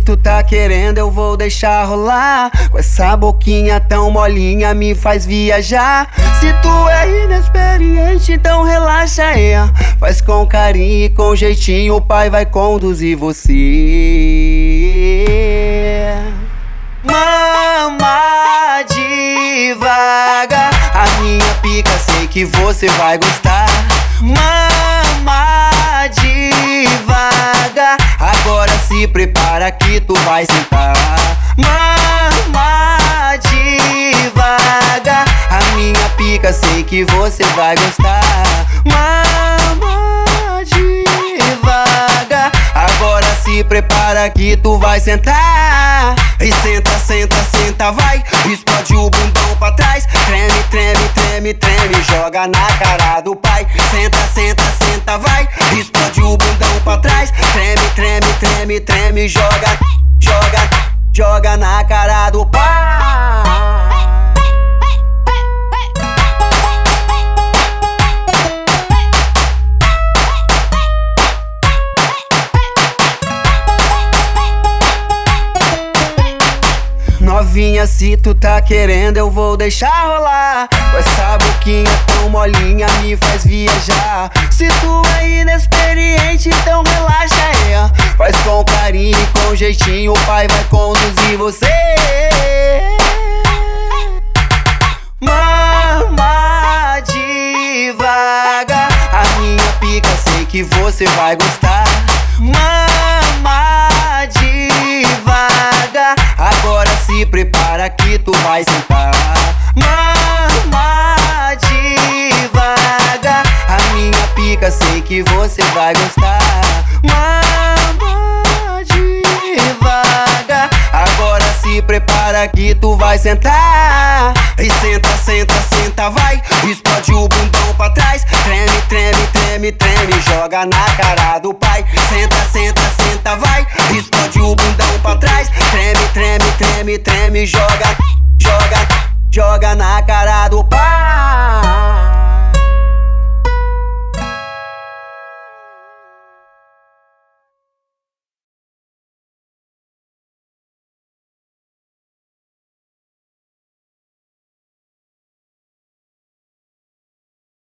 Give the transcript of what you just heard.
tu tá querendo eu vou deixar rolar. Com essa boquinha tão molinha me faz viajar. Se tu é inexperiente, então relaxa, faz com carinho e com jeitinho, o pai vai conduzir você. Mama devagar, a minha pica sei que você vai gostar. Mama devagar, agora se prepara que tu vai sentar. Mama devagar, a minha pica sei que você vai gostar. Mama devagar, agora se prepara que tu vai sentar. E senta, senta, senta, vai, explode o bumbão pra trás. Treme, treme, treme, treme, joga na cara do pai. Senta, senta, senta, vai, explode o bundão pra trás. Treme, treme, treme, treme, joga, joga, joga na cara do pai. Novinha, se tu tá querendo eu vou deixar rolar. Com essa boquinha tão molinha me faz viajar. Se tu é inexperiente, então relaxa, faz com carinho e com jeitinho, o pai vai conduzir você. Mama devagar, a minha pica sei que você vai gostar. Mama devagar, agora se prepara que tu vai sentar. Mama devagar, a minha pica sei que você vai gostar. Mama devagar, agora se prepara que tu vai sentar. E senta, senta, senta, vai, explode o bundão pra trás. Treme, treme, treme, treme, joga na cara do pai. Senta, senta, senta, vai, explode o bundão pra trás. Treme, treme, treme, treme, joga, joga, joga na cara do pai.